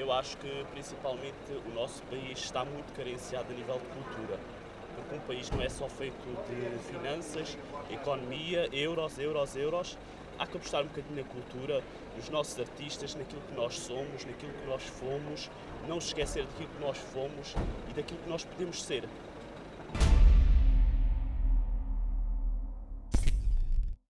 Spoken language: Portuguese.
Eu acho que, principalmente, o nosso país está muito carenciado a nível de cultura, porque um país não é só feito de finanças, economia, euros, euros, euros. Há que apostar um bocadinho na cultura, nos nossos artistas, naquilo que nós somos, naquilo que nós fomos, não esquecer daquilo que nós fomos e daquilo que nós podemos ser.